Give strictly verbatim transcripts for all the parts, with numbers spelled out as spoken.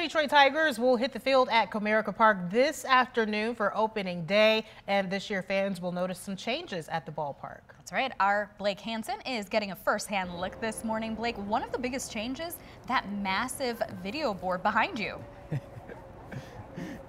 Detroit Tigers will hit the field at Comerica Park this afternoon for opening day, and this year fans will notice some changes at the ballpark. That's right. Our Blake Hansen is getting a first-hand look this morning. Blake, one of the biggest changes, that massive video board behind you.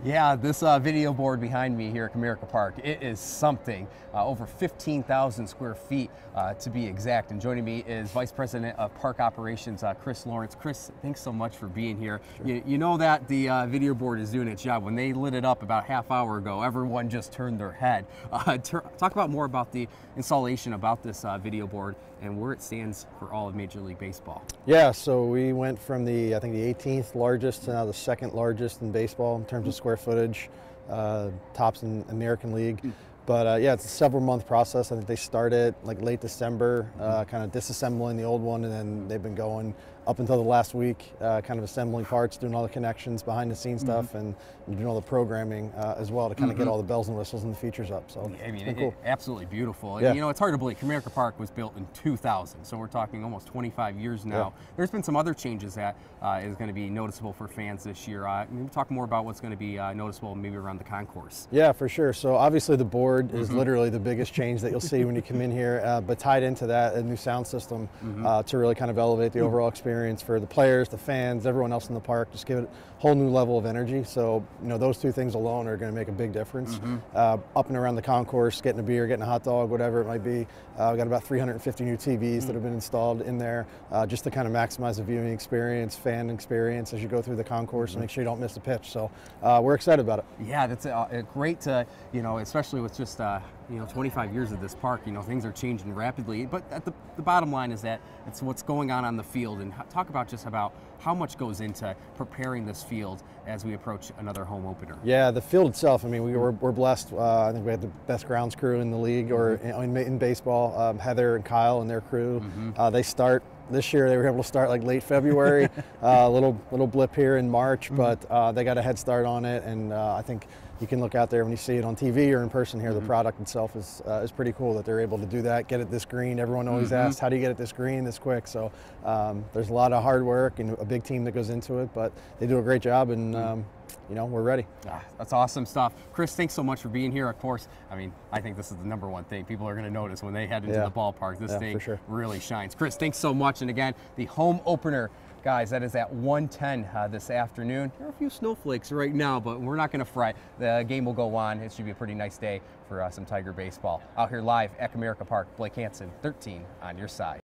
Yeah, this uh, video board behind me here at Comerica Park, it is something. Uh, over fifteen thousand square feet uh, to be exact. And joining me is Vice President of Park Operations, uh, Chris Lawrence. Chris, thanks so much for being here. Sure. You, you know that the uh, video board is doing its job. When they lit it up about half hour ago, everyone just turned their head. Uh, talk about more about the installation about this uh, video board and where it stands for all of Major League Baseball. Yeah, so we went from the, I think the eighteenth largest to now the second largest in baseball in terms of square footage, uh, tops in American League. Mm. But uh, yeah, it's a several month process. I think they started like late December, uh, kind of disassembling the old one, and then they've been going up until the last week, uh, kind of assembling parts, doing all the connections, behind the scenes mm-hmm. stuff, and doing all the programming uh, as well to kind of mm-hmm. get all the bells and whistles and the features up. So yeah, I mean, it's been it, cool. It, absolutely beautiful. Yeah. And, you know, it's hard to believe Comerica Park was built in two thousand, so we're talking almost twenty-five years now. Yeah. There's been some other changes that uh, is going to be noticeable for fans this year. Uh, maybe talk more about what's going to be uh, noticeable maybe around the concourse. Yeah, for sure. So obviously the board is mm-hmm. literally the biggest change that you'll see when you come in here, uh, but tied into that, a new sound system mm-hmm. uh, to really kind of elevate the mm-hmm. overall experience for the players, the fans, everyone else in the park, just give it a whole new level of energy. So, you know, those two things alone are going to make a big difference. Mm-hmm. uh, up and around the concourse, getting a beer, getting a hot dog, whatever it might be. Uh, we've got about three hundred fifty new T Vs mm-hmm. that have been installed in there uh, just to kind of maximize the viewing experience, fan experience as you go through the concourse mm-hmm. and make sure you don't miss a pitch. So uh, we're excited about it. Yeah, that's uh, great to, you know, especially with It's just uh, you know, twenty-five years of this park. You know, things are changing rapidly. But at the, the bottom line is that it's what's going on on the field. And talk about just about how much goes into preparing this field as we approach another home opener. Yeah, the field itself. I mean, we were we're blessed. Uh, I think we had the best grounds crew in the league or in, in baseball. Um, Heather and Kyle and their crew. Mm-hmm. uh, they start. This year they were able to start like late February, a uh, little little blip here in March, mm-hmm. but uh, they got a head start on it, and uh, I think you can look out there when you see it on T V or in person here. Mm-hmm. The product itself is uh, is pretty cool that they're able to do that, get it this green. Everyone always mm-hmm. asks, how do you get it this green this quick? So um, there's a lot of hard work and a big team that goes into it, but they do a great job, and mm-hmm. um, you know, we're ready. Ah, that's awesome stuff. Chris, thanks so much for being here. Of course, I mean, I think this is the number one thing people are going to notice when they head into yeah. the ballpark. This yeah, thing sure. really shines. Chris, thanks so much. And again, the home opener, guys, that is at one ten uh, this afternoon. There are a few snowflakes right now, but we're not going to fret. The game will go on. It should be a pretty nice day for uh, some Tiger baseball. Out here live at Comerica Park, Blake Hansen, thirteen on your side.